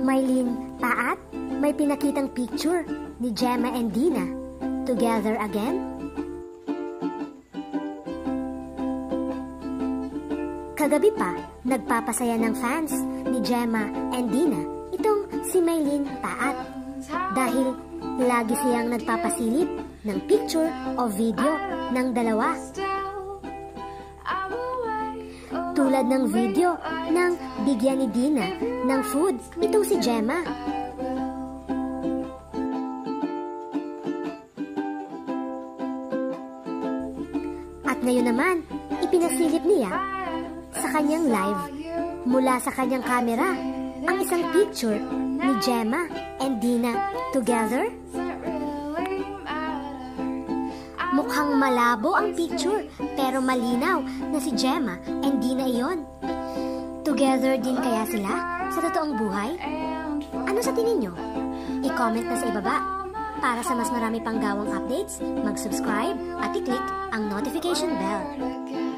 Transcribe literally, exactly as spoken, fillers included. Mylene Paat may pinakitang picture ni Jema and Deanna together again. Kagabi pa, nagpapasaya ng fans ni Jema and Deanna itong si Mylene Paat dahil lagi siyang nagpapasilip ng picture o video ng dalawa. Tulad ng video ng bigyan ni Deanna ng food itong si Jema. At ngayon naman, ipinasilip niya sa kanyang live mula sa kanyang camera ang isang picture ni Jema and Deanna together. Mukhang malabo ang picture pero malinaw na si Jema and Deanna iyon. Together din kaya sila sa totoong buhay? Ano sa tingin nyo? I-comment na sa ibaba. Para sa mas marami pang gawang updates, mag-subscribe at i-click ang notification bell.